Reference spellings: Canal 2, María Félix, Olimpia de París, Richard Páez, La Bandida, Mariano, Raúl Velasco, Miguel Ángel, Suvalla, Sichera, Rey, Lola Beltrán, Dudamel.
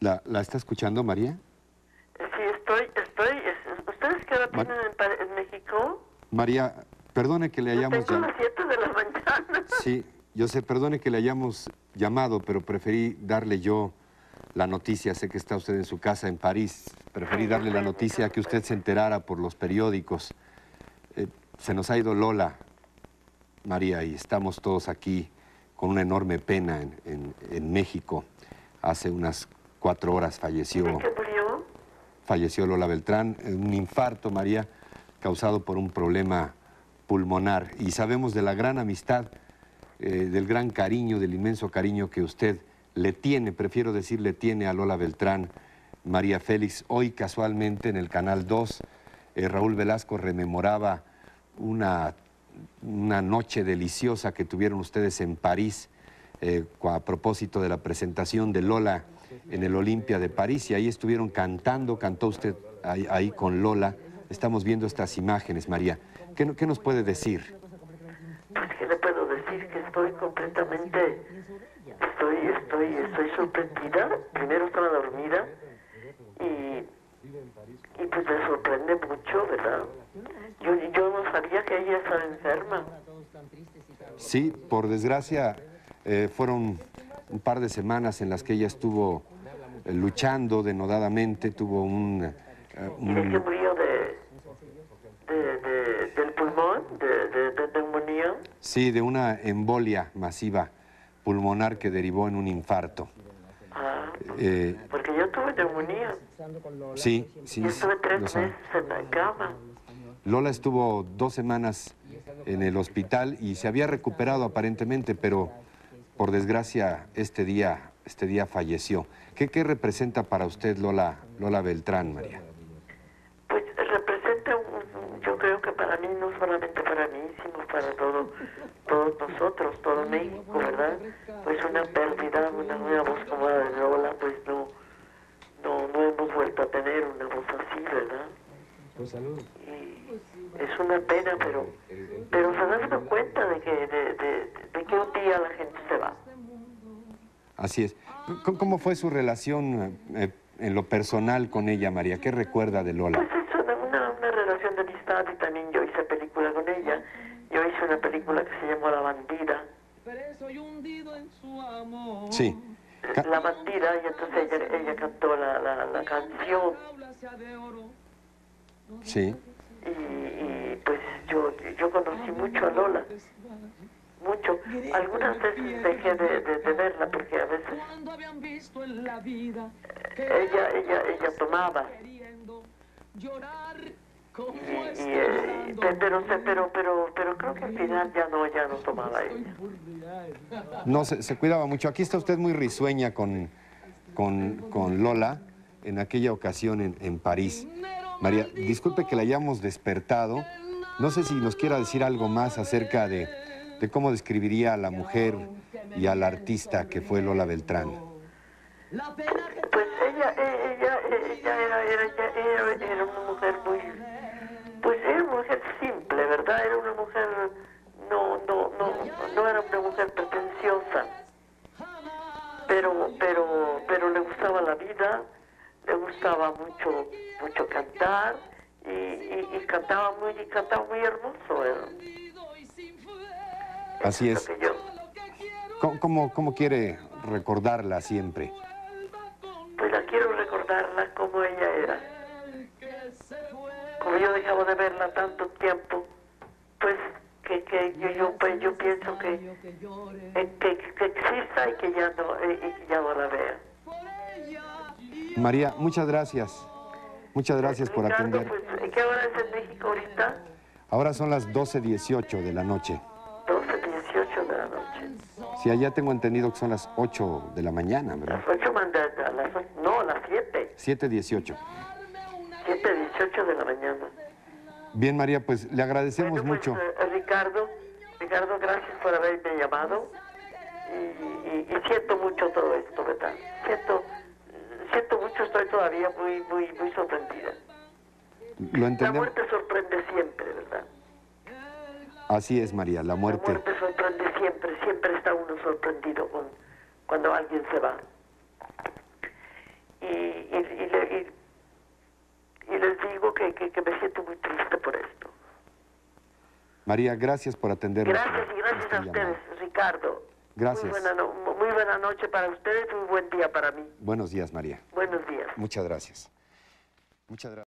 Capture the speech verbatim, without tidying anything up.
¿La, la está escuchando, María? Sí, estoy, estoy. ¿Ustedes qué hora tienen en, en México? María, perdone que le hayamos llamado. Las siete de la mañana. Sí, yo sé, perdone que le hayamos llamado, pero preferí darle yo la noticia. Sé que está usted en su casa en París. Preferí darle la noticia que usted se enterara por los periódicos. Eh, se nos ha ido Lola, María, y estamos todos aquí con una enorme pena en, en, en México. Hace unas cuatro horas falleció. ¿De qué murió? Falleció Lola Beltrán, un infarto, María, causado por un problema pulmonar. Y sabemos de la gran amistad, eh, del gran cariño, del inmenso cariño que usted le tiene, prefiero decir le tiene a Lola Beltrán, María Félix. Hoy casualmente en el Canal dos, eh, Raúl Velasco rememoraba una, una noche deliciosa que tuvieron ustedes en París, eh, a propósito de la presentación de Lola en el Olimpia de París, y ahí estuvieron cantando, cantó usted ahí, ahí con Lola. Estamos viendo estas imágenes, María. ¿Qué, qué nos puede decir? Pues, ¿qué le puedo decir? Que estoy completamente... Estoy, estoy, estoy sorprendida. Primero estaba dormida y, y pues me sorprende mucho, ¿verdad? Yo, yo no sabía que ella estaba enferma. Sí, por desgracia, eh, fueron un par de semanas en las que ella estuvo eh, luchando denodadamente, tuvo un... Eh, un... ¿Y de qué murió? ¿De, de, de, del pulmón? ¿De, de, de neumonía? Sí, de una embolia masiva pulmonar que derivó en un infarto. Ah, eh, porque yo tuve neumonía. Sí, sí. Yo estuve tres meses en la cama. Lola estuvo dos semanas en el hospital y se había recuperado aparentemente, pero por desgracia este día, este día falleció. ¿Qué, qué representa para usted Lola, Lola Beltrán, María? Pues representa, un, yo creo que para mí, no solamente para mí, sino para todo, todos nosotros, todo México, ¿verdad? Pues una pérdida, una, una voz como la de Lola, pues no, no, no hemos vuelto a tener una voz así, ¿verdad? Y es una pena, pero, pero se da cuenta de que, de, de, de que un día la gente se va. Así es. ¿Cómo fue su relación eh, en lo personal con ella, María? ¿Qué recuerda de Lola? Pues es una, una, una relación de amistad, y también yo hice película con ella. Yo hice una película que se llamó La Bandida. Sí. La Bandida, y entonces ella, ella cantó la, la, la canción. Sí. Y, y pues yo, yo conocí mucho a Lola, mucho. Algunas veces dejé de, de, de verla porque a veces ella, ella, ella tomaba. Y, y, eh, pero, pero, pero, pero creo que al final ya no, ya no tomaba ella. No, se, se cuidaba mucho. Aquí está usted muy risueña con, con, con Lola en aquella ocasión en, en París. María, disculpe que la hayamos despertado. No sé si nos quiera decir algo más acerca de, de cómo describiría a la mujer y a la artista que fue Lola Beltrán. Pues ella, ella, ella era, era, era, era una mujer muy... Pues era una mujer simple, ¿verdad? Era una mujer... No, no, no, no era una mujer pretenciosa. Pero, pero, pero le gustaba la vida. Le gustaba mucho, mucho cantar y, y, y cantaba muy, y cantaba muy hermoso. ¿Eh? Así es. es. Yo... ¿Cómo, cómo, ¿Cómo quiere recordarla siempre? Pues la quiero recordarla como ella era. Como yo dejaba de verla tanto tiempo, pues que, que yo, yo, pues, yo pienso que, que, que exista y que ya no, y que ya no la vea. María, muchas gracias. Muchas gracias por atender. ¿Qué hora es en México ahorita? Ahora son las doce dieciocho de la noche. doce dieciocho de la noche. Sí, allá tengo entendido que son las ocho de la mañana, ¿verdad? Las ocho, las, no, las siete. siete dieciocho. siete dieciocho de la mañana. Bien, María, pues le agradecemos bueno, pues, mucho. Eh, Ricardo, Ricardo, gracias por haberme llamado. Y, y, y siento mucho todo esto, ¿verdad? Siento... Siento mucho, estoy todavía muy, muy, muy sorprendida. Lo entendemos. La muerte sorprende siempre, ¿verdad? Así es, María, la muerte... La muerte sorprende siempre, siempre está uno sorprendido con, cuando alguien se va. que, que me siento muy triste por esto. María, gracias por atendernos. Gracias y gracias a ustedes, Ricardo. Gracias. Muy buena, no, muy buena noche para ustedes y un buen día para mí. Buenos días, María. Buenos días. Muchas gracias. Muchas gracias.